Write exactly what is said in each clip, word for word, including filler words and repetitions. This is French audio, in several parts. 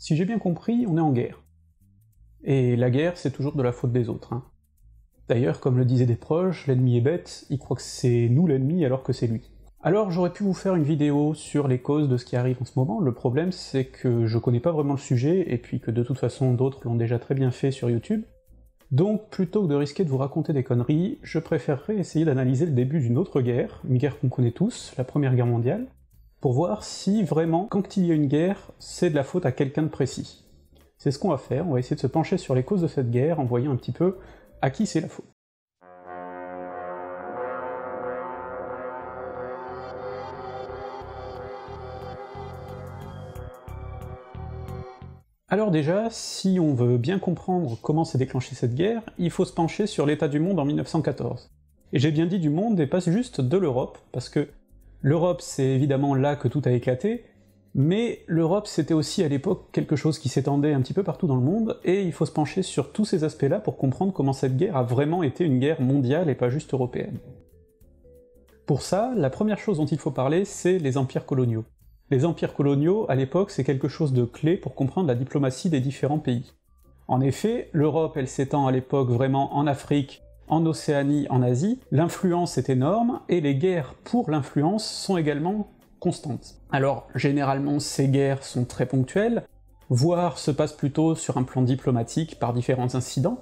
Si j'ai bien compris, on est en guerre. Et la guerre, c'est toujours de la faute des autres, hein. D'ailleurs, comme le disaient des proches, l'ennemi est bête, il croit que c'est nous l'ennemi alors que c'est lui. Alors j'aurais pu vous faire une vidéo sur les causes de ce qui arrive en ce moment, le problème c'est que je connais pas vraiment le sujet, et puis que de toute façon d'autres l'ont déjà très bien fait sur YouTube, donc plutôt que de risquer de vous raconter des conneries, je préférerais essayer d'analyser le début d'une autre guerre, une guerre qu'on connaît tous, la Première Guerre mondiale, pour voir si vraiment, quand il y a une guerre, c'est de la faute à quelqu'un de précis. C'est ce qu'on va faire, on va essayer de se pencher sur les causes de cette guerre en voyant un petit peu à qui c'est la faute. Alors déjà, si on veut bien comprendre comment s'est déclenchée cette guerre, il faut se pencher sur l'état du monde en mille neuf cent quatorze. Et j'ai bien dit du monde et pas juste de l'Europe, parce que l'Europe c'est évidemment là que tout a éclaté, mais l'Europe c'était aussi à l'époque quelque chose qui s'étendait un petit peu partout dans le monde, et il faut se pencher sur tous ces aspects-là pour comprendre comment cette guerre a vraiment été une guerre mondiale et pas juste européenne. Pour ça, la première chose dont il faut parler, c'est les empires coloniaux. Les empires coloniaux, à l'époque, c'est quelque chose de clé pour comprendre la diplomatie des différents pays. En effet, l'Europe elle s'étend à l'époque vraiment en Afrique, en Océanie, en Asie, l'influence est énorme, et les guerres pour l'influence sont également constantes. Alors généralement ces guerres sont très ponctuelles, voire se passent plutôt sur un plan diplomatique par différents incidents,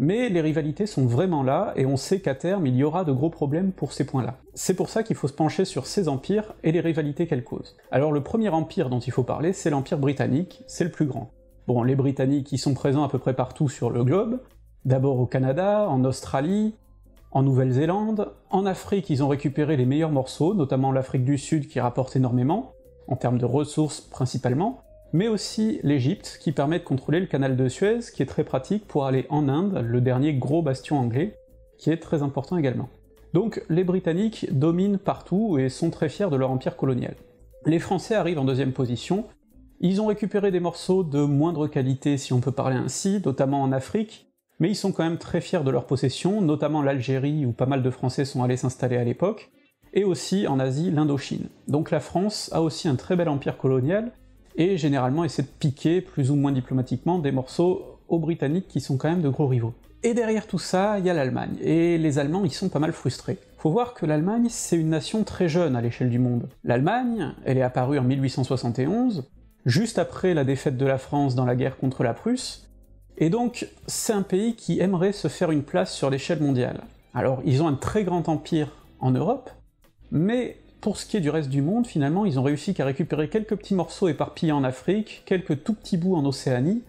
mais les rivalités sont vraiment là, et on sait qu'à terme il y aura de gros problèmes pour ces points-là. C'est pour ça qu'il faut se pencher sur ces empires et les rivalités qu'elles causent. Alors le premier empire dont il faut parler, c'est l'Empire britannique, c'est le plus grand. Bon, les Britanniques ils sont présents à peu près partout sur le globe, d'abord au Canada, en Australie, en Nouvelle-Zélande, en Afrique ils ont récupéré les meilleurs morceaux, notamment l'Afrique du Sud qui rapporte énormément, en termes de ressources principalement, mais aussi l'Égypte, qui permet de contrôler le canal de Suez, qui est très pratique pour aller en Inde, le dernier gros bastion anglais, qui est très important également. Donc les Britanniques dominent partout et sont très fiers de leur empire colonial. Les Français arrivent en deuxième position, ils ont récupéré des morceaux de moindre qualité si on peut parler ainsi, notamment en Afrique, mais ils sont quand même très fiers de leurs possessions, notamment l'Algérie où pas mal de Français sont allés s'installer à l'époque, et aussi en Asie l'Indochine. Donc la France a aussi un très bel empire colonial, et généralement essaie de piquer, plus ou moins diplomatiquement, des morceaux aux Britanniques qui sont quand même de gros rivaux. Et derrière tout ça, il y a l'Allemagne, et les Allemands ils sont pas mal frustrés. Faut voir que l'Allemagne c'est une nation très jeune à l'échelle du monde. L'Allemagne, elle est apparue en mille huit cent soixante et onze, juste après la défaite de la France dans la guerre contre la Prusse, et donc c'est un pays qui aimerait se faire une place sur l'échelle mondiale. Alors ils ont un très grand empire en Europe, mais pour ce qui est du reste du monde, finalement, ils ont réussi qu'à récupérer quelques petits morceaux éparpillés en Afrique, quelques tout petits bouts en Océanie,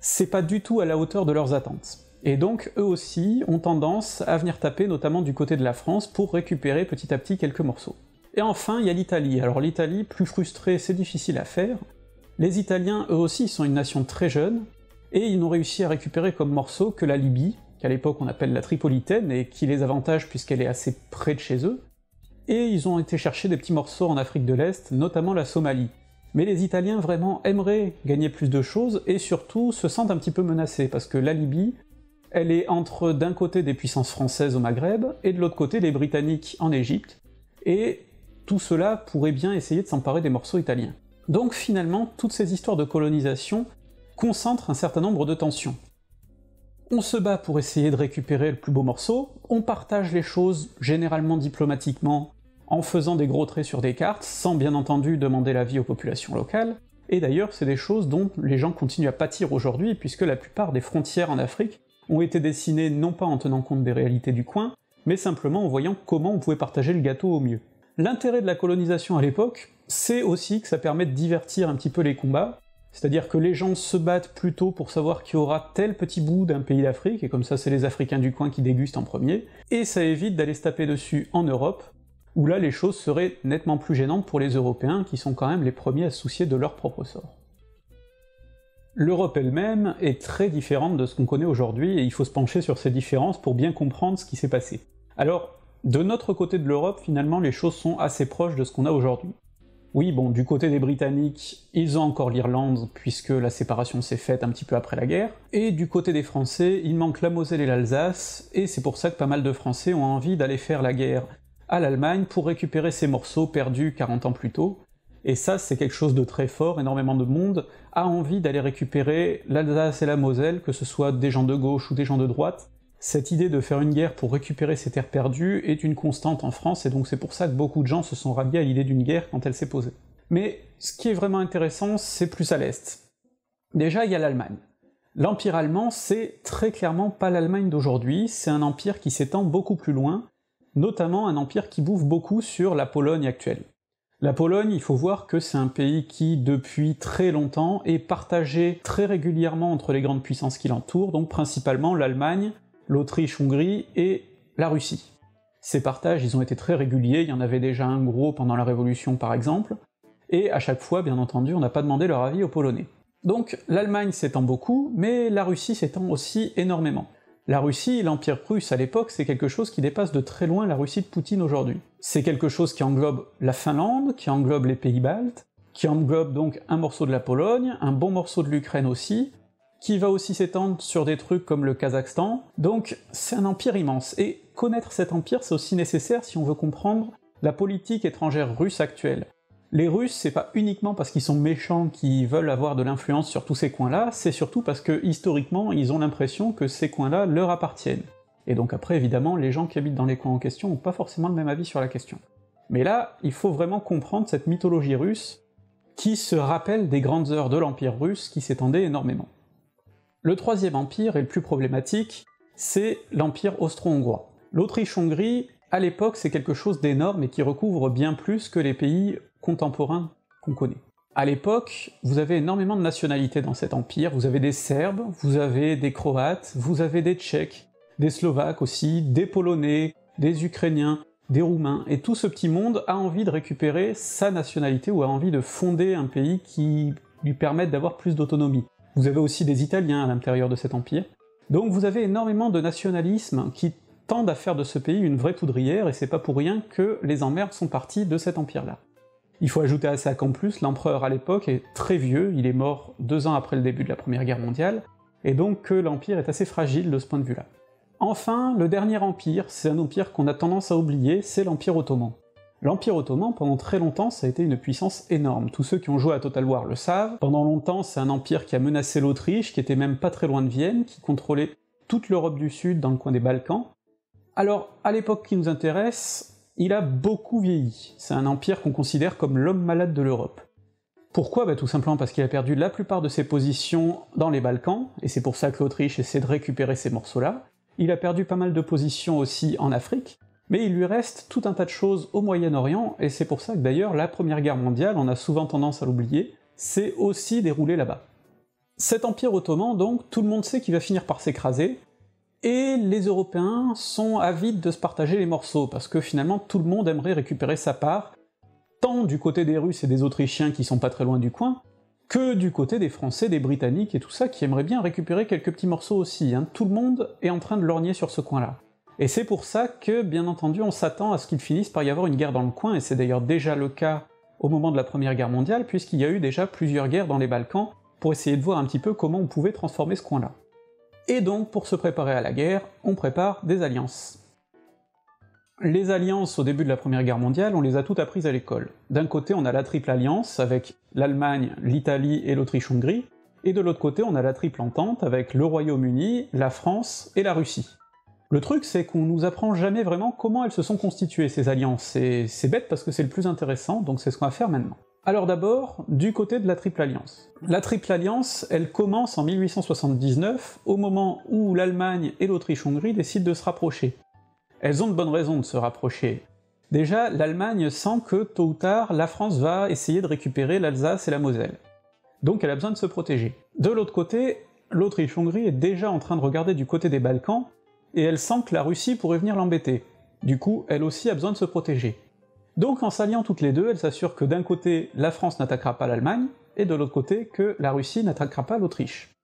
c'est pas du tout à la hauteur de leurs attentes. Et donc eux aussi ont tendance à venir taper notamment du côté de la France pour récupérer petit à petit quelques morceaux. Et enfin il y a l'Italie, alors l'Italie, plus frustrée, c'est difficile à faire, les Italiens eux aussi sont une nation très jeune, et ils n'ont réussi à récupérer comme morceau que la Libye, qu'à l'époque on appelle la Tripolitaine, et qui les avantage puisqu'elle est assez près de chez eux, et ils ont été chercher des petits morceaux en Afrique de l'Est, notamment la Somalie. Mais les Italiens vraiment aimeraient gagner plus de choses, et surtout se sentent un petit peu menacés, parce que la Libye, elle est entre d'un côté des puissances françaises au Maghreb, et de l'autre côté des Britanniques en Égypte, et tout cela pourrait bien essayer de s'emparer des morceaux italiens. Donc finalement, toutes ces histoires de colonisation concentrent un certain nombre de tensions. On se bat pour essayer de récupérer le plus beau morceau, on partage les choses généralement diplomatiquement, en faisant des gros traits sur des cartes, sans bien entendu demander l'avis aux populations locales, et d'ailleurs c'est des choses dont les gens continuent à pâtir aujourd'hui, puisque la plupart des frontières en Afrique ont été dessinées non pas en tenant compte des réalités du coin, mais simplement en voyant comment on pouvait partager le gâteau au mieux. L'intérêt de la colonisation à l'époque, c'est aussi que ça permet de divertir un petit peu les combats, c'est-à-dire que les gens se battent plutôt pour savoir qui aura tel petit bout d'un pays d'Afrique, et comme ça c'est les Africains du coin qui dégustent en premier, et ça évite d'aller se taper dessus en Europe, où là les choses seraient nettement plus gênantes pour les Européens, qui sont quand même les premiers à se soucier de leur propre sort. L'Europe elle-même est très différente de ce qu'on connaît aujourd'hui, et il faut se pencher sur ces différences pour bien comprendre ce qui s'est passé. Alors, de notre côté de l'Europe, finalement, les choses sont assez proches de ce qu'on a aujourd'hui. Oui bon, du côté des Britanniques, ils ont encore l'Irlande, puisque la séparation s'est faite un petit peu après la guerre, et du côté des Français, il manque la Moselle et l'Alsace, et c'est pour ça que pas mal de Français ont envie d'aller faire la guerre à l'Allemagne pour récupérer ces morceaux perdus quarante ans plus tôt, Et ça, c'est quelque chose de très fort. Énormément de monde a envie d'aller récupérer l'Alsace et la Moselle, que ce soit des gens de gauche ou des gens de droite. Cette idée de faire une guerre pour récupérer ces terres perdues est une constante en France, et donc c'est pour ça que beaucoup de gens se sont ralliés à l'idée d'une guerre quand elle s'est posée. Mais ce qui est vraiment intéressant, c'est plus à l'est. Déjà, il y a l'Allemagne. L'Empire allemand, c'est très clairement pas l'Allemagne d'aujourd'hui, c'est un empire qui s'étend beaucoup plus loin, notamment un empire qui bouffe beaucoup sur la Pologne actuelle. La Pologne, il faut voir que c'est un pays qui, depuis très longtemps, est partagé très régulièrement entre les grandes puissances qui l'entourent, donc principalement l'Allemagne, l'Autriche-Hongrie et la Russie. Ces partages, ils ont été très réguliers, il y en avait déjà un gros pendant la Révolution par exemple, et à chaque fois, bien entendu, on n'a pas demandé leur avis aux Polonais. Donc l'Allemagne s'étend beaucoup, mais la Russie s'étend aussi énormément. La Russie et l'Empire prusse à l'époque, c'est quelque chose qui dépasse de très loin la Russie de Poutine aujourd'hui. C'est quelque chose qui englobe la Finlande, qui englobe les Pays-Baltes, qui englobe donc un morceau de la Pologne, un bon morceau de l'Ukraine aussi, qui va aussi s'étendre sur des trucs comme le Kazakhstan, donc c'est un empire immense, et connaître cet empire c'est aussi nécessaire si on veut comprendre la politique étrangère russe actuelle. Les Russes, c'est pas uniquement parce qu'ils sont méchants qu'ils veulent avoir de l'influence sur tous ces coins-là, c'est surtout parce que, historiquement, ils ont l'impression que ces coins-là leur appartiennent. Et donc après, évidemment, les gens qui habitent dans les coins en question n'ont pas forcément le même avis sur la question. Mais là, il faut vraiment comprendre cette mythologie russe qui se rappelle des grandes heures de l'Empire russe qui s'étendait énormément. Le troisième empire, et le plus problématique, c'est l'Empire austro-hongrois. L'Autriche-Hongrie, à l'époque, c'est quelque chose d'énorme et qui recouvre bien plus que les pays contemporains qu'on connaît. À l'époque, vous avez énormément de nationalités dans cet empire, vous avez des Serbes, vous avez des Croates, vous avez des Tchèques, des Slovaques aussi, des Polonais, des Ukrainiens, des Roumains, et tout ce petit monde a envie de récupérer sa nationalité ou a envie de fonder un pays qui lui permette d'avoir plus d'autonomie. Vous avez aussi des Italiens à l'intérieur de cet empire. Donc vous avez énormément de nationalismes qui tendent à faire de ce pays une vraie poudrière, et c'est pas pour rien que les emmerdes sont parties de cet empire-là. Il faut ajouter à ça qu'en plus, l'empereur à l'époque est très vieux, il est mort deux ans après le début de la Première Guerre mondiale, et donc que l'empire est assez fragile de ce point de vue-là. Enfin, le dernier empire, c'est un empire qu'on a tendance à oublier, c'est l'Empire ottoman. L'Empire ottoman, pendant très longtemps, ça a été une puissance énorme, tous ceux qui ont joué à Total War le savent, pendant longtemps c'est un empire qui a menacé l'Autriche, qui était même pas très loin de Vienne, qui contrôlait toute l'Europe du Sud dans le coin des Balkans. Alors, à l'époque qui nous intéresse, il a beaucoup vieilli, c'est un empire qu'on considère comme l'homme malade de l'Europe. Pourquoi? Bah tout simplement parce qu'il a perdu la plupart de ses positions dans les Balkans, et c'est pour ça que l'Autriche essaie de récupérer ces morceaux-là. Il a perdu pas mal de positions aussi en Afrique, mais il lui reste tout un tas de choses au Moyen-Orient, et c'est pour ça que d'ailleurs la Première Guerre mondiale, on a souvent tendance à l'oublier, s'est aussi déroulée là-bas. Cet empire ottoman, donc, tout le monde sait qu'il va finir par s'écraser, et les Européens sont avides de se partager les morceaux, parce que finalement tout le monde aimerait récupérer sa part, tant du côté des Russes et des Autrichiens qui sont pas très loin du coin, que du côté des Français, des Britanniques et tout ça, qui aimeraient bien récupérer quelques petits morceaux aussi, hein. Tout le monde est en train de lorgner sur ce coin-là. Et c'est pour ça que, bien entendu, on s'attend à ce qu'il finisse par y avoir une guerre dans le coin, et c'est d'ailleurs déjà le cas au moment de la Première Guerre mondiale, puisqu'il y a eu déjà plusieurs guerres dans les Balkans, pour essayer de voir un petit peu comment on pouvait transformer ce coin-là. Et donc, pour se préparer à la guerre, on prépare des alliances. Les alliances au début de la Première Guerre mondiale, on les a toutes apprises à l'école. D'un côté, on a la Triple Alliance, avec l'Allemagne, l'Italie et l'Autriche-Hongrie, et de l'autre côté, on a la Triple Entente, avec le Royaume-Uni, la France et la Russie. Le truc, c'est qu'on nous apprend jamais vraiment comment elles se sont constituées, ces alliances, et c'est bête parce que c'est le plus intéressant, donc c'est ce qu'on va faire maintenant. Alors d'abord, du côté de la Triple Alliance. La Triple Alliance, elle commence en mille huit cent soixante-dix-neuf, au moment où l'Allemagne et l'Autriche-Hongrie décident de se rapprocher. Elles ont de bonnes raisons de se rapprocher. Déjà, l'Allemagne sent que, tôt ou tard, la France va essayer de récupérer l'Alsace et la Moselle. Donc elle a besoin de se protéger. De l'autre côté, l'Autriche-Hongrie est déjà en train de regarder du côté des Balkans, et elle sent que la Russie pourrait venir l'embêter. Du coup, elle aussi a besoin de se protéger. Donc en s'alliant toutes les deux, elle s'assure que d'un côté, la France n'attaquera pas l'Allemagne, et de l'autre côté, que la Russie n'attaquera pas l'Autriche.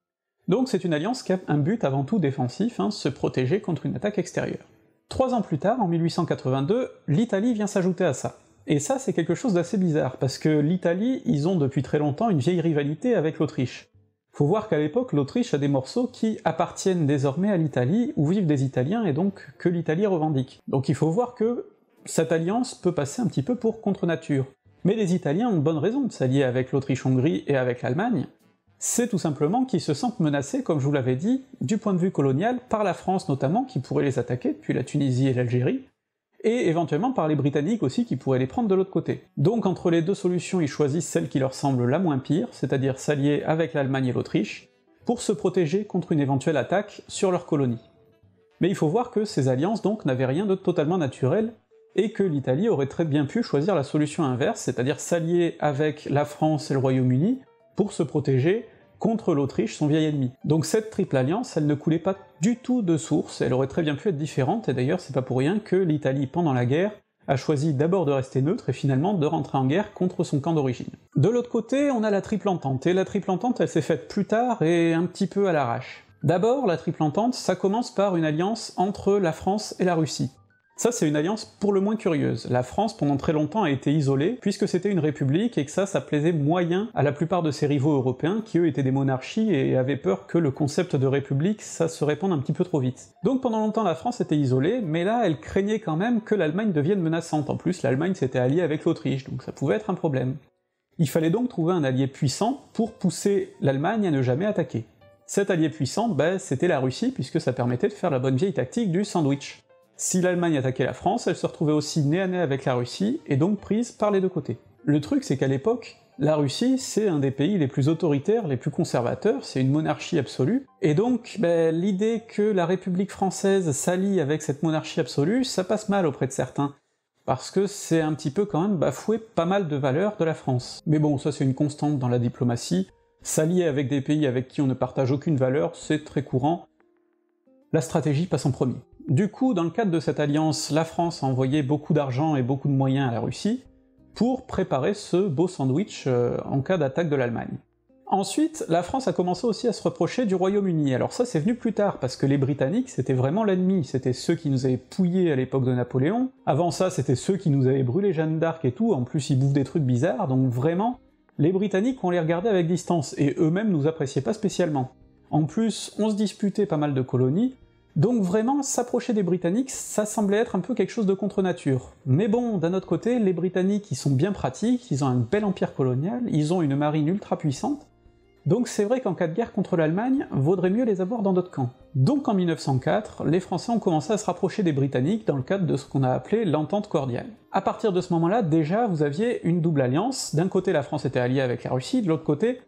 Donc c'est une alliance qui a un but avant tout défensif, hein, se protéger contre une attaque extérieure. Trois ans plus tard, en mille huit cent quatre-vingt-deux, l'Italie vient s'ajouter à ça. Et ça c'est quelque chose d'assez bizarre, parce que l'Italie, ils ont depuis très longtemps une vieille rivalité avec l'Autriche. Faut voir qu'à l'époque, l'Autriche a des morceaux qui appartiennent désormais à l'Italie, où vivent des Italiens, et donc que l'Italie revendique. Donc il faut voir que cette alliance peut passer un petit peu pour contre-nature. Mais les Italiens ont de bonnes raisons de s'allier avec l'Autriche-Hongrie et avec l'Allemagne, c'est tout simplement qu'ils se sentent menacés, comme je vous l'avais dit, du point de vue colonial, par la France notamment, qui pourrait les attaquer, puis la Tunisie et l'Algérie, et éventuellement par les Britanniques aussi, qui pourraient les prendre de l'autre côté. Donc entre les deux solutions, ils choisissent celle qui leur semble la moins pire, c'est-à-dire s'allier avec l'Allemagne et l'Autriche, pour se protéger contre une éventuelle attaque sur leur colonie. Mais il faut voir que ces alliances donc n'avaient rien de totalement naturel, et que l'Italie aurait très bien pu choisir la solution inverse, c'est-à-dire s'allier avec la France et le Royaume-Uni, pour se protéger contre l'Autriche, son vieil ennemi. Donc cette triple alliance, elle ne coulait pas du tout de source, elle aurait très bien pu être différente, et d'ailleurs c'est pas pour rien que l'Italie, pendant la guerre, a choisi d'abord de rester neutre, et finalement de rentrer en guerre contre son camp d'origine. De l'autre côté, on a la Triple Entente, et la Triple Entente elle s'est faite plus tard, et un petit peu à l'arrache. D'abord, la Triple Entente, ça commence par une alliance entre la France et la Russie. Ça c'est une alliance pour le moins curieuse, la France pendant très longtemps a été isolée, puisque c'était une république et que ça, ça plaisait moyen à la plupart de ses rivaux européens, qui eux étaient des monarchies et avaient peur que le concept de république, ça se répande un petit peu trop vite. Donc pendant longtemps la France était isolée, mais là elle craignait quand même que l'Allemagne devienne menaçante, en plus l'Allemagne s'était alliée avec l'Autriche, donc ça pouvait être un problème. Il fallait donc trouver un allié puissant pour pousser l'Allemagne à ne jamais attaquer. Cet allié puissant, ben, c'était la Russie, puisque ça permettait de faire la bonne vieille tactique du sandwich. Si l'Allemagne attaquait la France, elle se retrouvait aussi nez à nez avec la Russie, et donc prise par les deux côtés. Le truc c'est qu'à l'époque, la Russie c'est un des pays les plus autoritaires, les plus conservateurs, c'est une monarchie absolue, et donc ben, l'idée que la République française s'allie avec cette monarchie absolue, ça passe mal auprès de certains, parce que c'est un petit peu quand même bafouer pas mal de valeurs de la France. Mais bon, ça c'est une constante dans la diplomatie, s'allier avec des pays avec qui on ne partage aucune valeur, c'est très courant, la stratégie passe en premier. Du coup, dans le cadre de cette alliance, la France a envoyé beaucoup d'argent et beaucoup de moyens à la Russie pour préparer ce beau sandwich euh, en cas d'attaque de l'Allemagne. Ensuite, la France a commencé aussi à se reprocher du Royaume-Uni, alors ça c'est venu plus tard, parce que les Britanniques c'était vraiment l'ennemi, c'était ceux qui nous avaient pouillés à l'époque de Napoléon, avant ça c'était ceux qui nous avaient brûlé Jeanne d'Arc et tout, en plus ils bouffent des trucs bizarres, donc vraiment, les Britanniques on les regardait avec distance, et eux-mêmes nous appréciaient pas spécialement. En plus, on se disputait pas mal de colonies, donc vraiment, s'approcher des Britanniques, ça semblait être un peu quelque chose de contre-nature. Mais bon, d'un autre côté, les Britanniques ils sont bien pratiques, ils ont un bel empire colonial, ils ont une marine ultra puissante, donc c'est vrai qu'en cas de guerre contre l'Allemagne, vaudrait mieux les avoir dans d'autres camps. Donc en mille neuf cent quatre, les Français ont commencé à se rapprocher des Britanniques dans le cadre de ce qu'on a appelé l'entente cordiale. À partir de ce moment-là, déjà, vous aviez une double alliance, d'un côté la France était alliée avec la Russie, de l'autre côté,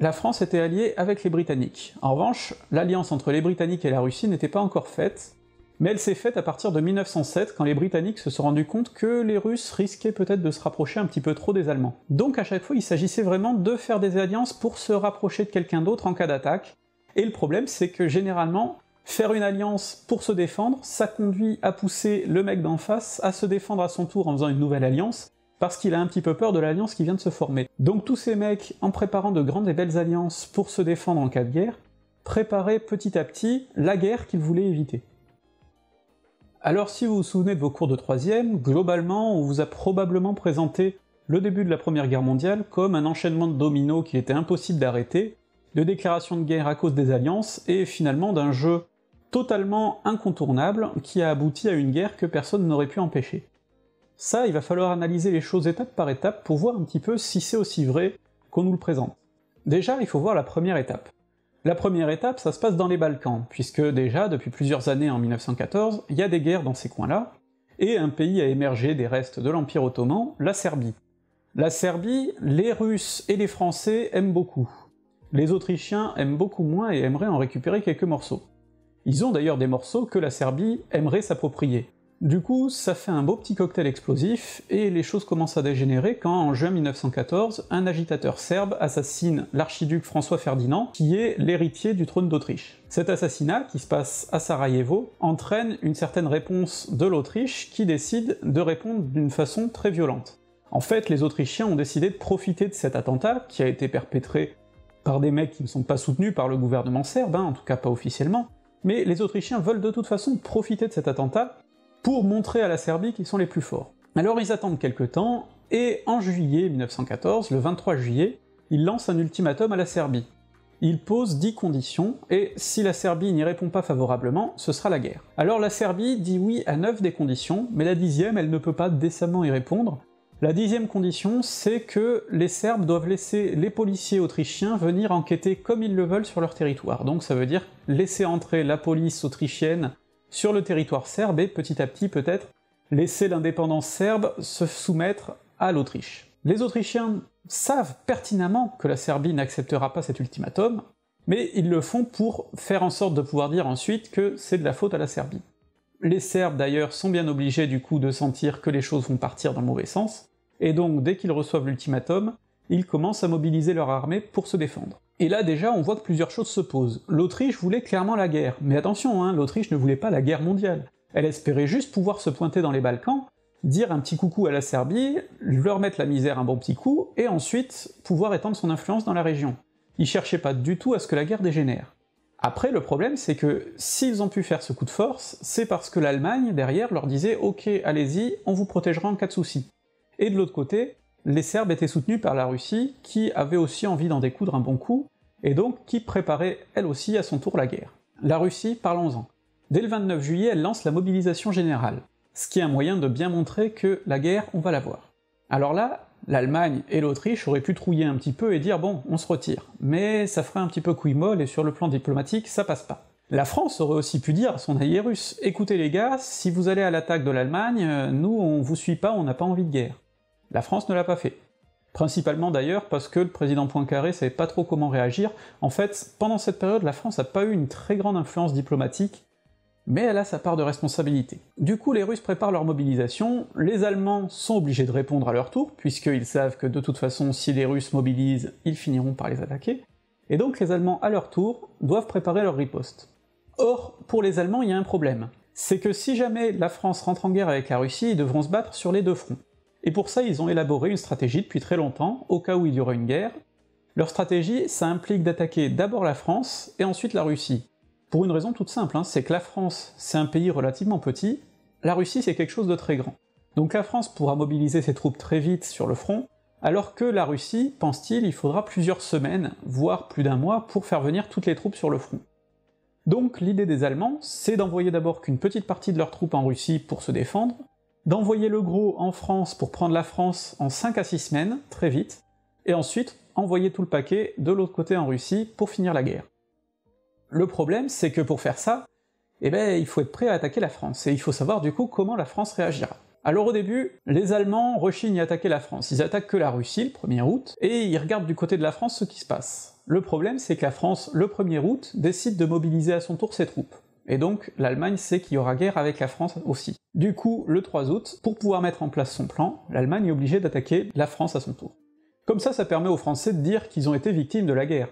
la France était alliée avec les Britanniques. En revanche, l'alliance entre les Britanniques et la Russie n'était pas encore faite, mais elle s'est faite à partir de mille neuf cent sept, quand les Britanniques se sont rendus compte que les Russes risquaient peut-être de se rapprocher un petit peu trop des Allemands. Donc à chaque fois, il s'agissait vraiment de faire des alliances pour se rapprocher de quelqu'un d'autre en cas d'attaque, et le problème c'est que généralement, faire une alliance pour se défendre, ça conduit à pousser le mec d'en face à se défendre à son tour en faisant une nouvelle alliance, parce qu'il a un petit peu peur de l'alliance qui vient de se former. Donc tous ces mecs, en préparant de grandes et belles alliances pour se défendre en cas de guerre, préparaient petit à petit la guerre qu'ils voulaient éviter. Alors si vous vous souvenez de vos cours de troisième, globalement on vous a probablement présenté le début de la Première Guerre mondiale comme un enchaînement de dominos qu'il était impossible d'arrêter, de déclarations de guerre à cause des alliances, et finalement d'un jeu totalement incontournable qui a abouti à une guerre que personne n'aurait pu empêcher. Ça, il va falloir analyser les choses étape par étape pour voir un petit peu si c'est aussi vrai qu'on nous le présente. Déjà, il faut voir la première étape. La première étape, ça se passe dans les Balkans, puisque déjà, depuis plusieurs années en mille neuf cent quatorze, il y a des guerres dans ces coins-là, et un pays a émergé des restes de l'Empire ottoman, la Serbie. La Serbie, les Russes et les Français aiment beaucoup. Les Autrichiens aiment beaucoup moins et aimeraient en récupérer quelques morceaux. Ils ont d'ailleurs des morceaux que la Serbie aimerait s'approprier. Du coup, ça fait un beau petit cocktail explosif, et les choses commencent à dégénérer quand, en juin mille neuf cent quatorze, un agitateur serbe assassine l'archiduc François-Ferdinand, qui est l'héritier du trône d'Autriche. Cet assassinat, qui se passe à Sarajevo, entraîne une certaine réponse de l'Autriche, qui décide de répondre d'une façon très violente. En fait, les Autrichiens ont décidé de profiter de cet attentat, qui a été perpétré par des mecs qui ne sont pas soutenus par le gouvernement serbe, hein, en tout cas pas officiellement, mais les Autrichiens veulent de toute façon profiter de cet attentat, pour montrer à la Serbie qu'ils sont les plus forts. Alors ils attendent quelques temps, et en juillet mille neuf cent quatorze, le vingt-trois juillet, ils lancent un ultimatum à la Serbie. Ils posent dix conditions, et si la Serbie n'y répond pas favorablement, ce sera la guerre. Alors la Serbie dit oui à neuf des conditions, mais la dixième elle ne peut pas décemment y répondre, La dixième condition, c'est que les Serbes doivent laisser les policiers autrichiens venir enquêter comme ils le veulent sur leur territoire, donc ça veut dire laisser entrer la police autrichienne sur le territoire serbe et petit à petit peut-être laisser l'indépendance serbe se soumettre à l'Autriche. Les Autrichiens savent pertinemment que la Serbie n'acceptera pas cet ultimatum, mais ils le font pour faire en sorte de pouvoir dire ensuite que c'est de la faute à la Serbie. Les Serbes d'ailleurs sont bien obligés du coup de sentir que les choses vont partir dans le mauvais sens, et donc dès qu'ils reçoivent l'ultimatum, ils commencent à mobiliser leur armée pour se défendre. Et là déjà on voit que plusieurs choses se posent. L'Autriche voulait clairement la guerre, mais attention hein, l'Autriche ne voulait pas la guerre mondiale. Elle espérait juste pouvoir se pointer dans les Balkans, dire un petit coucou à la Serbie, leur mettre la misère un bon petit coup, et ensuite pouvoir étendre son influence dans la région. Ils cherchaient pas du tout à ce que la guerre dégénère. Après le problème c'est que s'ils ont pu faire ce coup de force, c'est parce que l'Allemagne derrière leur disait « Ok, allez-y, on vous protégera en cas de souci ». Et de l'autre côté, les Serbes étaient soutenus par la Russie, qui avait aussi envie d'en découdre un bon coup, et donc qui préparait elle aussi à son tour la guerre. La Russie, parlons-en. Dès le vingt-neuf juillet, elle lance la mobilisation générale, ce qui est un moyen de bien montrer que la guerre, on va la voir. Alors là, l'Allemagne et l'Autriche auraient pu trouiller un petit peu et dire « bon, on se retire », mais ça ferait un petit peu couille molle et sur le plan diplomatique, ça passe pas. La France aurait aussi pu dire à son allié russe « écoutez les gars, si vous allez à l'attaque de l'Allemagne, nous on vous suit pas, on n'a pas envie de guerre ». La France ne l'a pas fait. Principalement d'ailleurs parce que le président Poincaré savait pas trop comment réagir, en fait pendant cette période la France a pas eu une très grande influence diplomatique, mais elle a sa part de responsabilité. Du coup les Russes préparent leur mobilisation, les Allemands sont obligés de répondre à leur tour, puisqu'ils savent que de toute façon si les Russes mobilisent, ils finiront par les attaquer, et donc les Allemands à leur tour doivent préparer leur riposte. Or, pour les Allemands il y a un problème, c'est que si jamais la France rentre en guerre avec la Russie, ils devront se battre sur les deux fronts. Et pour ça ils ont élaboré une stratégie depuis très longtemps, au cas où il y aurait une guerre. Leur stratégie, ça implique d'attaquer d'abord la France, et ensuite la Russie. Pour une raison toute simple, hein, c'est que la France c'est un pays relativement petit, la Russie c'est quelque chose de très grand. Donc la France pourra mobiliser ses troupes très vite sur le front, alors que la Russie, pense-t-il, il faudra plusieurs semaines, voire plus d'un mois, pour faire venir toutes les troupes sur le front. Donc l'idée des Allemands, c'est d'envoyer d'abord qu'une petite partie de leurs troupes en Russie pour se défendre, d'envoyer le gros en France pour prendre la France en cinq à six semaines, très vite, et ensuite envoyer tout le paquet de l'autre côté en Russie pour finir la guerre. Le problème, c'est que pour faire ça, eh ben, il faut être prêt à attaquer la France, et il faut savoir du coup comment la France réagira. Alors au début, les Allemands rechignent à attaquer la France, ils attaquent que la Russie le premier août, et ils regardent du côté de la France ce qui se passe. Le problème, c'est que la France, le premier août, décide de mobiliser à son tour ses troupes, et donc l'Allemagne sait qu'il y aura guerre avec la France aussi. Du coup, le trois août, pour pouvoir mettre en place son plan, l'Allemagne est obligée d'attaquer la France à son tour. Comme ça, ça permet aux Français de dire qu'ils ont été victimes de la guerre.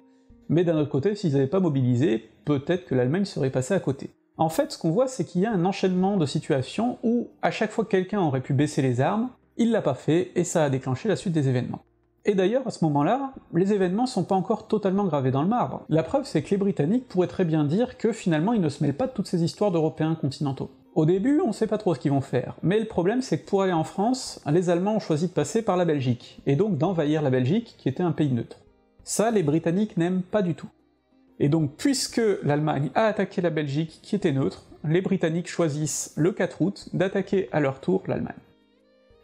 Mais d'un autre côté, s'ils n'avaient pas mobilisé, peut-être que l'Allemagne serait passée à côté. En fait, ce qu'on voit, c'est qu'il y a un enchaînement de situations où, à chaque fois que quelqu'un aurait pu baisser les armes, il l'a pas fait, et ça a déclenché la suite des événements. Et d'ailleurs, à ce moment-là, les événements sont pas encore totalement gravés dans le marbre. La preuve, c'est que les Britanniques pourraient très bien dire que finalement ils ne se mêlent pas de toutes ces histoires d'Européens continentaux. Au début, on sait pas trop ce qu'ils vont faire, mais le problème c'est que pour aller en France, les Allemands ont choisi de passer par la Belgique, et donc d'envahir la Belgique, qui était un pays neutre. Ça, les Britanniques n'aiment pas du tout. Et donc, puisque l'Allemagne a attaqué la Belgique, qui était neutre, les Britanniques choisissent le quatre août d'attaquer à leur tour l'Allemagne.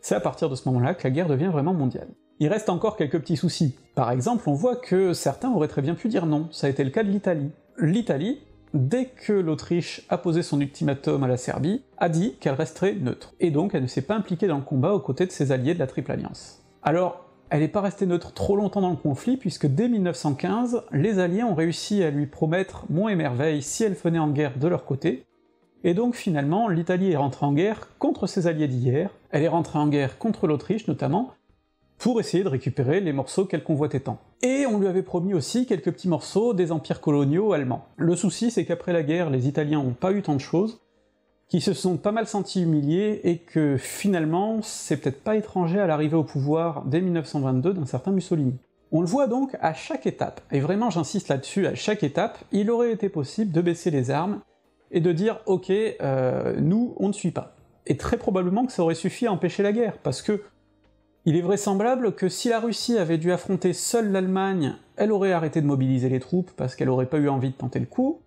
C'est à partir de ce moment-là que la guerre devient vraiment mondiale. Il reste encore quelques petits soucis. Par exemple, on voit que certains auraient très bien pu dire non, ça a été le cas de l'Italie. L'Italie, dès que l'Autriche a posé son ultimatum à la Serbie, a dit qu'elle resterait neutre, et donc elle ne s'est pas impliquée dans le combat aux côtés de ses alliés de la Triple Alliance. Alors, elle n'est pas restée neutre trop longtemps dans le conflit, puisque dès mille neuf cent quinze, les alliés ont réussi à lui promettre monts et merveilles si elle venait en guerre de leur côté, et donc finalement l'Italie est rentrée en guerre contre ses alliés d'hier, elle est rentrée en guerre contre l'Autriche notamment, pour essayer de récupérer les morceaux qu'elle convoitait tant. Et on lui avait promis aussi quelques petits morceaux des empires coloniaux allemands. Le souci c'est qu'après la guerre, les Italiens ont pas eu tant de choses, qu'ils se sont pas mal sentis humiliés, et que finalement c'est peut-être pas étranger à l'arrivée au pouvoir dès mille neuf cent vingt-deux d'un certain Mussolini. On le voit donc à chaque étape, et vraiment j'insiste là-dessus, à chaque étape, il aurait été possible de baisser les armes, et de dire « ok, euh, nous on ne suit pas ». Et très probablement que ça aurait suffi à empêcher la guerre, parce que il est vraisemblable que si la Russie avait dû affronter seule l'Allemagne, elle aurait arrêté de mobiliser les troupes parce qu'elle aurait pas eu envie de tenter le coup,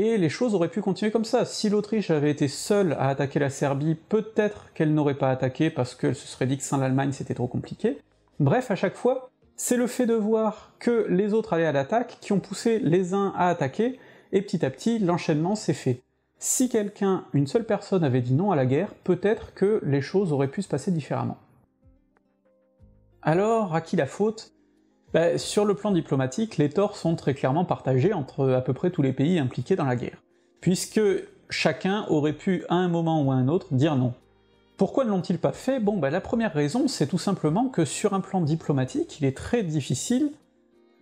Et les choses auraient pu continuer comme ça. Si l'Autriche avait été seule à attaquer la Serbie, peut-être qu'elle n'aurait pas attaqué parce qu'elle se serait dit que sans l'Allemagne c'était trop compliqué. Bref, à chaque fois, c'est le fait de voir que les autres allaient à l'attaque qui ont poussé les uns à attaquer, et petit à petit, l'enchaînement s'est fait. Si quelqu'un, une seule personne, avait dit non à la guerre, peut-être que les choses auraient pu se passer différemment. Alors, à qui la faute? Ben, sur le plan diplomatique, les torts sont très clairement partagés entre à peu près tous les pays impliqués dans la guerre, puisque chacun aurait pu à un moment ou à un autre dire non. Pourquoi ne l'ont-ils pas fait? Bon ben la première raison, c'est tout simplement que sur un plan diplomatique, il est très difficile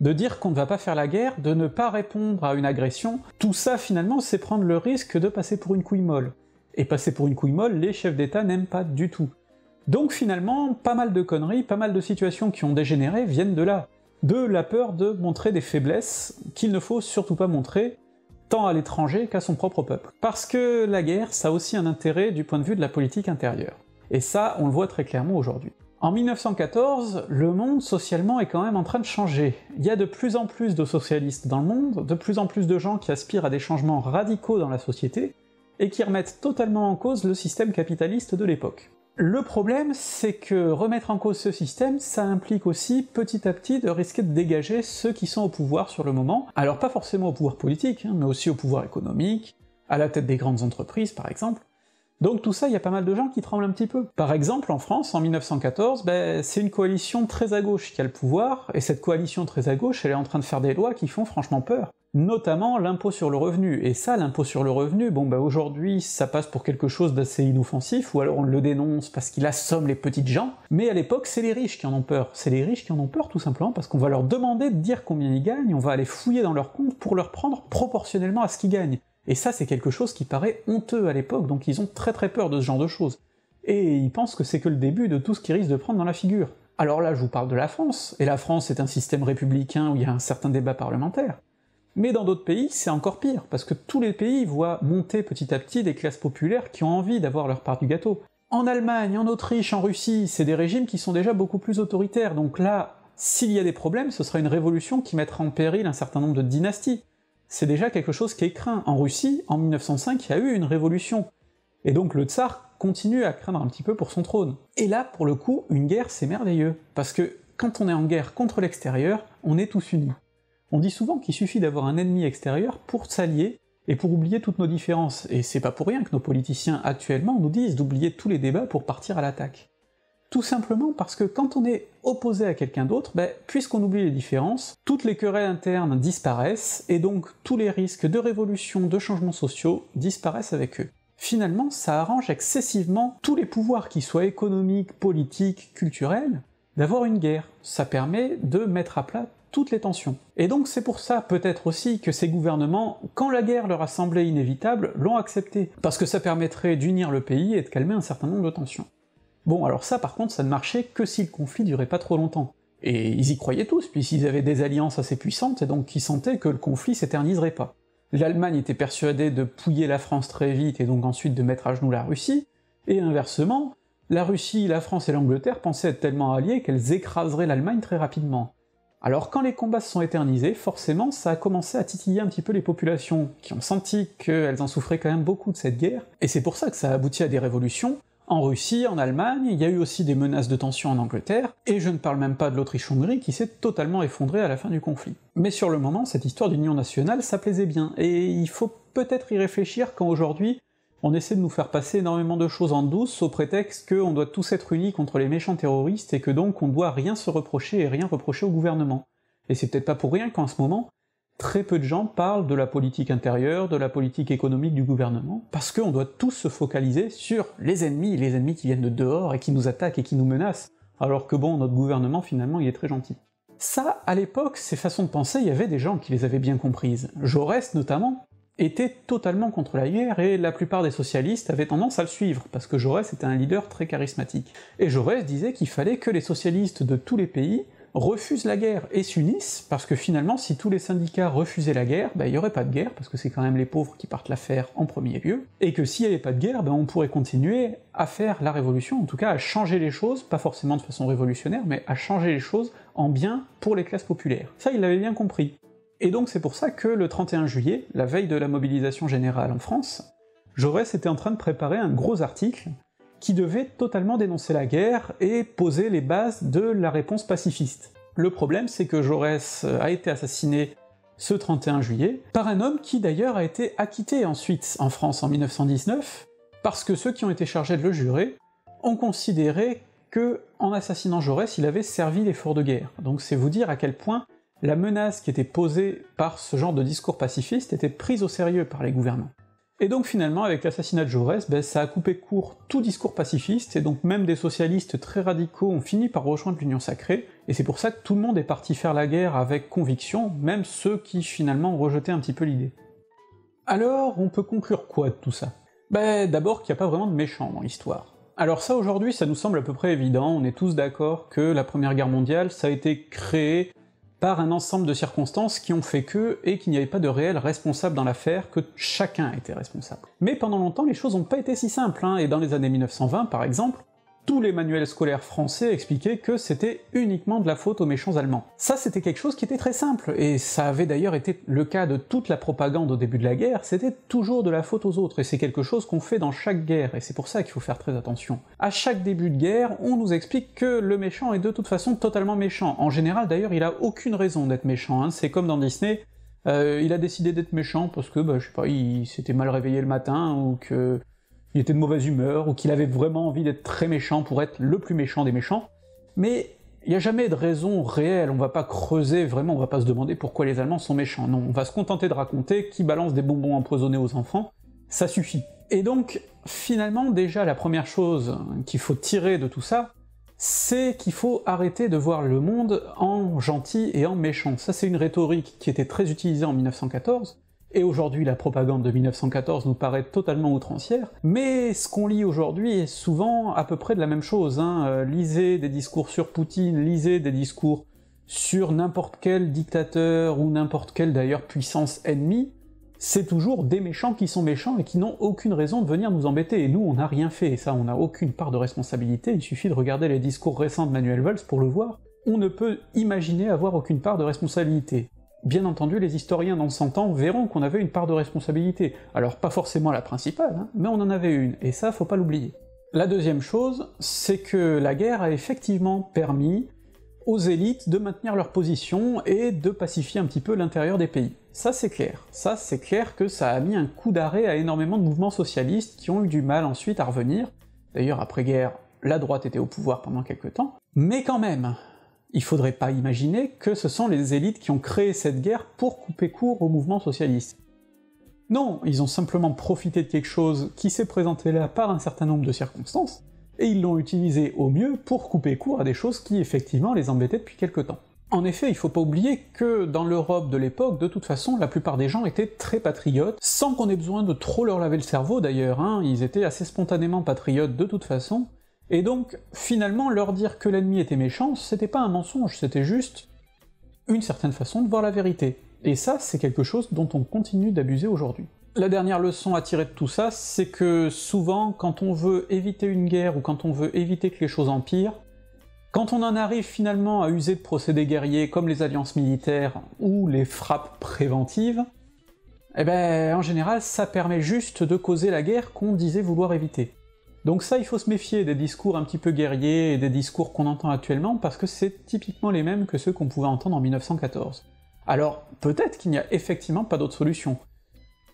de dire qu'on ne va pas faire la guerre, de ne pas répondre à une agression, tout ça finalement c'est prendre le risque de passer pour une couille molle. Et passer pour une couille molle, les chefs d'État n'aiment pas du tout. Donc finalement, pas mal de conneries, pas mal de situations qui ont dégénéré viennent de là. De la peur de montrer des faiblesses qu'il ne faut surtout pas montrer, tant à l'étranger qu'à son propre peuple. Parce que la guerre, ça a aussi un intérêt du point de vue de la politique intérieure. Et ça, on le voit très clairement aujourd'hui. En mille neuf cent quatorze, le monde socialement est quand même en train de changer. Il y a de plus en plus de socialistes dans le monde, de plus en plus de gens qui aspirent à des changements radicaux dans la société, et qui remettent totalement en cause le système capitaliste de l'époque. Le problème, c'est que remettre en cause ce système, ça implique aussi petit à petit de risquer de dégager ceux qui sont au pouvoir sur le moment, alors pas forcément au pouvoir politique, hein, mais aussi au pouvoir économique, à la tête des grandes entreprises par exemple. Donc tout ça, il y a pas mal de gens qui tremblent un petit peu. Par exemple, en France, en mille neuf cent quatorze, ben, c'est une coalition très à gauche qui a le pouvoir, et cette coalition très à gauche, elle est en train de faire des lois qui font franchement peur. Notamment l'impôt sur le revenu, et ça, l'impôt sur le revenu, bon bah aujourd'hui ça passe pour quelque chose d'assez inoffensif, ou alors on le dénonce parce qu'il assomme les petites gens, mais à l'époque c'est les riches qui en ont peur, c'est les riches qui en ont peur tout simplement parce qu'on va leur demander de dire combien ils gagnent, on va aller fouiller dans leurs comptes pour leur prendre proportionnellement à ce qu'ils gagnent, et ça c'est quelque chose qui paraît honteux à l'époque, donc ils ont très très peur de ce genre de choses, et ils pensent que c'est que le début de tout ce qu'ils risquent de prendre dans la figure. Alors là je vous parle de la France, et la France c'est un système républicain où il y a un certain débat parlementaire. Mais dans d'autres pays, c'est encore pire, parce que tous les pays voient monter petit à petit des classes populaires qui ont envie d'avoir leur part du gâteau. En Allemagne, en Autriche, en Russie, c'est des régimes qui sont déjà beaucoup plus autoritaires, donc là, s'il y a des problèmes, ce sera une révolution qui mettra en péril un certain nombre de dynasties. C'est déjà quelque chose qui est craint. En Russie, en mille neuf cent cinq, il y a eu une révolution, et donc le tsar continue à craindre un petit peu pour son trône. Et là, pour le coup, une guerre c'est merveilleux, parce que quand on est en guerre contre l'extérieur, on est tous unis. On dit souvent qu'il suffit d'avoir un ennemi extérieur pour s'allier et pour oublier toutes nos différences, et c'est pas pour rien que nos politiciens actuellement nous disent d'oublier tous les débats pour partir à l'attaque. Tout simplement parce que quand on est opposé à quelqu'un d'autre, ben, puisqu'on oublie les différences, toutes les querelles internes disparaissent, et donc tous les risques de révolution, de changements sociaux disparaissent avec eux. Finalement, ça arrange excessivement tous les pouvoirs, qu'ils soient économiques, politiques, culturels, d'avoir une guerre. Ça permet de mettre à plat toutes les tensions. Et donc c'est pour ça peut-être aussi que ces gouvernements, quand la guerre leur a semblé inévitable, l'ont accepté, parce que ça permettrait d'unir le pays et de calmer un certain nombre de tensions. Bon alors ça par contre ça ne marchait que si le conflit durait pas trop longtemps, et ils y croyaient tous, puisqu'ils avaient des alliances assez puissantes et donc ils sentaient que le conflit s'éterniserait pas. L'Allemagne était persuadée de pouiller la France très vite et donc ensuite de mettre à genoux la Russie, et inversement, la Russie, la France et l'Angleterre pensaient être tellement alliées qu'elles écraseraient l'Allemagne très rapidement. Alors quand les combats se sont éternisés, forcément ça a commencé à titiller un petit peu les populations, qui ont senti qu'elles en souffraient quand même beaucoup de cette guerre, et c'est pour ça que ça a abouti à des révolutions, en Russie, en Allemagne, il y a eu aussi des menaces de tension en Angleterre, et je ne parle même pas de l'Autriche-Hongrie qui s'est totalement effondrée à la fin du conflit. Mais sur le moment, cette histoire d'union nationale, ça plaisait bien, et il faut peut-être y réfléchir quand aujourd'hui on essaie de nous faire passer énormément de choses en douce au prétexte qu'on doit tous être unis contre les méchants terroristes et que donc on doit rien se reprocher et rien reprocher au gouvernement. Et c'est peut-être pas pour rien qu'en ce moment, très peu de gens parlent de la politique intérieure, de la politique économique du gouvernement, parce qu'on doit tous se focaliser sur les ennemis, les ennemis qui viennent de dehors et qui nous attaquent et qui nous menacent, alors que bon, notre gouvernement finalement il est très gentil. Ça, à l'époque, ces façons de penser, il y avait des gens qui les avaient bien comprises, Jaurès notamment, était totalement contre la guerre, et la plupart des socialistes avaient tendance à le suivre, parce que Jaurès était un leader très charismatique. Et Jaurès disait qu'il fallait que les socialistes de tous les pays refusent la guerre, et s'unissent, parce que finalement si tous les syndicats refusaient la guerre, ben il y aurait pas de guerre, parce que c'est quand même les pauvres qui partent la faire en premier lieu, et que s'il n'y avait pas de guerre, ben on pourrait continuer à faire la révolution, en tout cas à changer les choses, pas forcément de façon révolutionnaire, mais à changer les choses en bien pour les classes populaires. Ça il l'avait bien compris. Et donc c'est pour ça que le trente et un juillet, la veille de la mobilisation générale en France, Jaurès était en train de préparer un gros article qui devait totalement dénoncer la guerre et poser les bases de la réponse pacifiste. Le problème, c'est que Jaurès a été assassiné ce trente et un juillet, par un homme qui d'ailleurs a été acquitté ensuite en France en mille neuf cent dix-neuf, parce que ceux qui ont été chargés de le jurer ont considéré que, en assassinant Jaurès, il avait servi l'effort de guerre. Donc c'est vous dire à quel point la menace qui était posée par ce genre de discours pacifiste était prise au sérieux par les gouvernants. Et donc finalement, avec l'assassinat de Jaurès, ben, ça a coupé court tout discours pacifiste, et donc même des socialistes très radicaux ont fini par rejoindre l'Union Sacrée, et c'est pour ça que tout le monde est parti faire la guerre avec conviction, même ceux qui finalement rejetaient un petit peu l'idée. Alors, on peut conclure quoi de tout ça? Ben d'abord qu'il n'y a pas vraiment de méchant dans l'histoire. Alors ça aujourd'hui, ça nous semble à peu près évident, on est tous d'accord que la Première Guerre mondiale, ça a été créé par un ensemble de circonstances qui ont fait que, et qu'il n'y avait pas de réel responsable dans l'affaire, que chacun était responsable. Mais pendant longtemps, les choses n'ont pas été si simples, hein, et dans les années mille neuf cent vingt, par exemple, tous les manuels scolaires français expliquaient que c'était uniquement de la faute aux méchants allemands. Ça c'était quelque chose qui était très simple, et ça avait d'ailleurs été le cas de toute la propagande au début de la guerre, c'était toujours de la faute aux autres, et c'est quelque chose qu'on fait dans chaque guerre, et c'est pour ça qu'il faut faire très attention. À chaque début de guerre, on nous explique que le méchant est de toute façon totalement méchant. En général d'ailleurs, il a aucune raison d'être méchant, hein. C'est comme dans Disney, euh, il a décidé d'être méchant parce que, bah, je sais pas, il s'était mal réveillé le matin, ou que... il était de mauvaise humeur, ou qu'il avait vraiment envie d'être très méchant pour être le plus méchant des méchants, mais il n'y a jamais de raison réelle, on va pas creuser vraiment, on va pas se demander pourquoi les Allemands sont méchants, non, on va se contenter de raconter qui balance des bonbons empoisonnés aux enfants, ça suffit. Et donc, finalement, déjà la première chose qu'il faut tirer de tout ça, c'est qu'il faut arrêter de voir le monde en gentil et en méchant. Ça c'est une rhétorique qui était très utilisée en mille neuf cent quatorze, et aujourd'hui la propagande de mille neuf cent quatorze nous paraît totalement outrancière, mais ce qu'on lit aujourd'hui est souvent à peu près de la même chose, hein. Euh, lisez des discours sur Poutine, lisez des discours sur n'importe quel dictateur, ou n'importe quelle d'ailleurs puissance ennemie, c'est toujours des méchants qui sont méchants et qui n'ont aucune raison de venir nous embêter, et nous on n'a rien fait, et ça on n'a aucune part de responsabilité, il suffit de regarder les discours récents de Manuel Valls pour le voir, on ne peut imaginer avoir aucune part de responsabilité. Bien entendu, les historiens dans cent ans verront qu'on avait une part de responsabilité, alors pas forcément la principale, hein, mais on en avait une, et ça faut pas l'oublier. La deuxième chose, c'est que la guerre a effectivement permis aux élites de maintenir leur position et de pacifier un petit peu l'intérieur des pays. Ça c'est clair, ça c'est clair que ça a mis un coup d'arrêt à énormément de mouvements socialistes qui ont eu du mal ensuite à revenir, d'ailleurs après-guerre, la droite était au pouvoir pendant quelques temps, mais quand même, il faudrait pas imaginer que ce sont les élites qui ont créé cette guerre pour couper court au mouvement socialiste. Non, ils ont simplement profité de quelque chose qui s'est présenté là par un certain nombre de circonstances, et ils l'ont utilisé au mieux pour couper court à des choses qui effectivement les embêtaient depuis quelque temps. En effet, il faut pas oublier que dans l'Europe de l'époque, de toute façon, la plupart des gens étaient très patriotes, sans qu'on ait besoin de trop leur laver le cerveau d'ailleurs, hein, ils étaient assez spontanément patriotes de toute façon, et donc, finalement, leur dire que l'ennemi était méchant, c'était pas un mensonge, c'était juste une certaine façon de voir la vérité. Et ça, c'est quelque chose dont on continue d'abuser aujourd'hui. La dernière leçon à tirer de tout ça, c'est que souvent, quand on veut éviter une guerre, ou quand on veut éviter que les choses empirent, quand on en arrive finalement à user de procédés guerriers comme les alliances militaires ou les frappes préventives, eh ben, en général, ça permet juste de causer la guerre qu'on disait vouloir éviter. Donc ça, il faut se méfier des discours un petit peu guerriers et des discours qu'on entend actuellement, parce que c'est typiquement les mêmes que ceux qu'on pouvait entendre en mille neuf cent quatorze. Alors peut-être qu'il n'y a effectivement pas d'autre solution,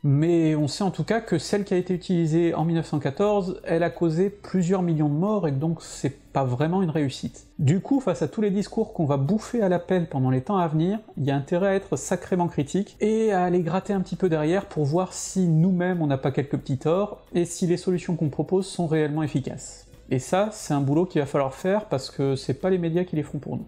mais on sait en tout cas que celle qui a été utilisée en mille neuf cent quatorze, elle a causé plusieurs millions de morts, et donc c'est pas vraiment une réussite. Du coup, face à tous les discours qu'on va bouffer à la pelle pendant les temps à venir, il y a intérêt à être sacrément critique, et à aller gratter un petit peu derrière pour voir si nous-mêmes on n'a pas quelques petits torts, et si les solutions qu'on propose sont réellement efficaces. Et ça, c'est un boulot qu'il va falloir faire, parce que c'est pas les médias qui les feront pour nous.